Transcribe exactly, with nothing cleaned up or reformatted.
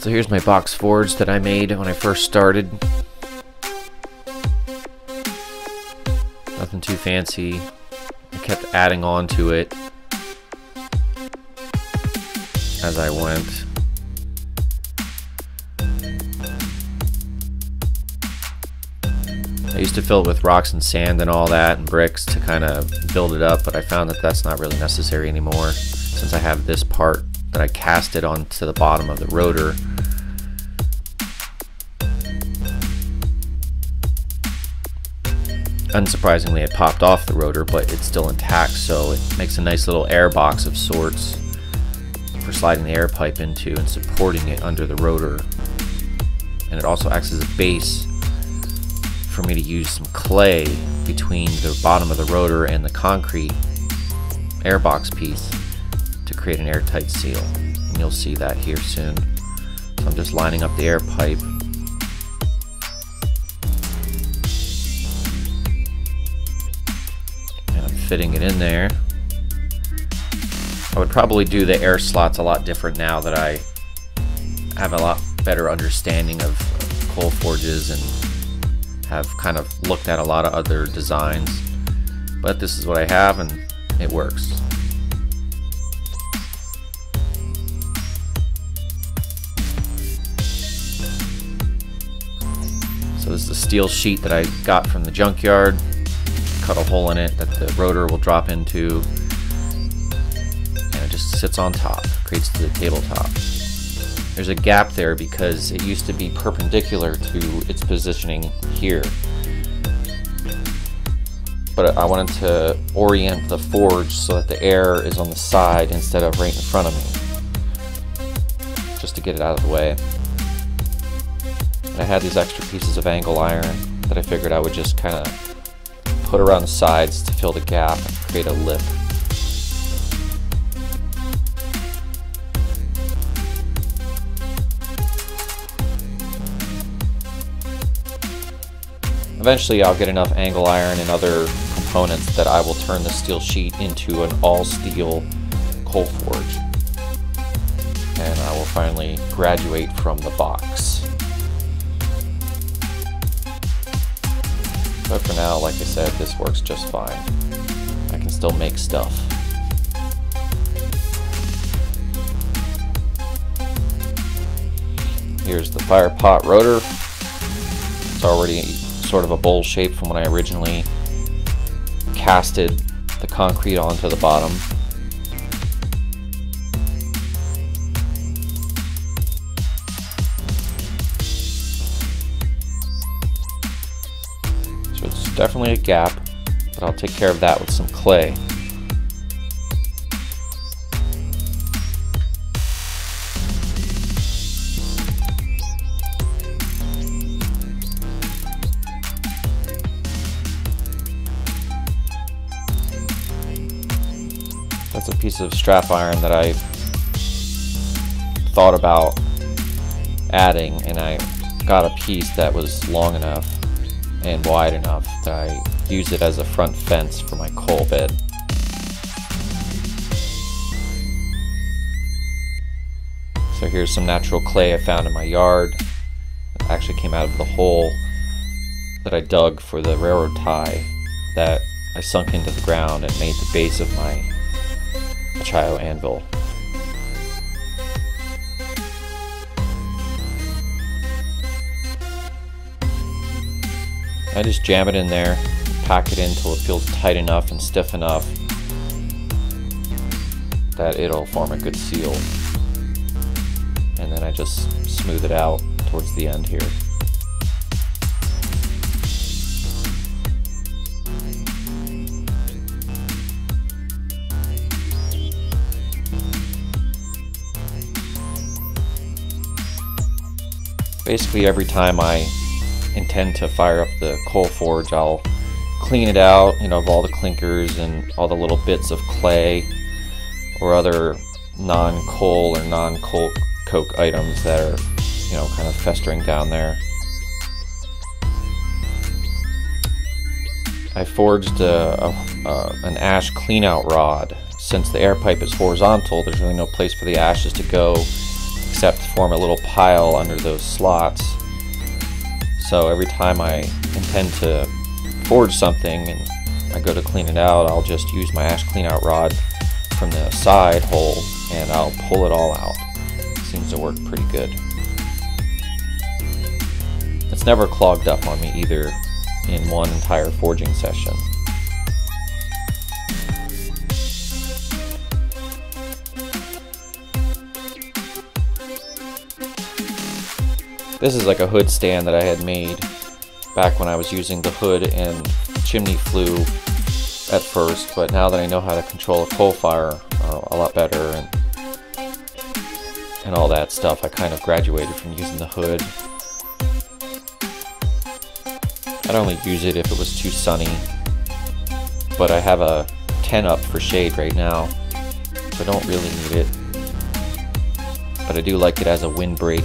So here's my box forge that I made when I first started. Nothing too fancy. I kept adding on to it as I went. I used to fill it with rocks and sand and all that and bricks to kind of build it up, but I found that that's not really necessary anymore since I have this part that I casted onto the bottom of the rotor. Unsurprisingly, it popped off the rotor, but it's still intact, so it makes a nice little air box of sorts for sliding the air pipe into and supporting it under the rotor. And it also acts as a base for me to use some clay between the bottom of the rotor and the concrete airbox piece to create an airtight seal, and you'll see that here soon. So I'm just lining up the air pipe. And I'm fitting it in there. I would probably do the air slots a lot different now that I have a lot better understanding of coal forges and have kind of looked at a lot of other designs, but this is what I have and it works. So this is a steel sheet that I got from the junkyard, cut a hole in it that the rotor will drop into, and it just sits on top, creates the tabletop. There's a gap there because it used to be perpendicular to its positioning here. But I wanted to orient the forge so that the air is on the side instead of right in front of me, just to get it out of the way. And I had these extra pieces of angle iron that I figured I would just kind of put around the sides to fill the gap and create a lip. Eventually I'll get enough angle iron and other components that I will turn the steel sheet into an all-steel coal forge. And I will finally graduate from the box. But for now, like I said, this works just fine. I can still make stuff. Here's the fire pot rotor. It's already sort of a bowl shape from when I originally casted the concrete onto the bottom. So it's definitely a gap, but I'll take care of that with some clay. That's a piece of strap iron that I thought about adding, and I got a piece that was long enough and wide enough that I used it as a front fence for my coal bed. So here's some natural clay I found in my yard. It actually came out of the hole that I dug for the railroad tie that I sunk into the ground and made the base of my Chio anvil. I just jam it in there, pack it in until it feels tight enough and stiff enough that it'll form a good seal. And then I just smooth it out towards the end here. Basically every time I intend to fire up the coal forge, I'll clean it out, you know, of all the clinkers and all the little bits of clay or other non-coal or non-coal coke items that are, you know, kind of festering down there. I forged a, a, a, an ash cleanout rod. Since the air pipe is horizontal, there's really no place for the ashes to go. except form a little pile under those slots. So every time I intend to forge something and I go to clean it out, I'll just use my ash cleanout rod from the side hole and I'll pull it all out. Seems to work pretty good. It's never clogged up on me either in one entire forging session. This is like a hood stand that I had made back when I was using the hood and chimney flue at first, but now that I know how to control a coal fire uh, a lot better and, and all that stuff, I kind of graduated from using the hood. I'd only use it if it was too sunny, but I have a tent up for shade right now, so I don't really need it, but I do like it as a windbreak.